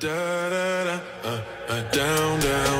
Down, down.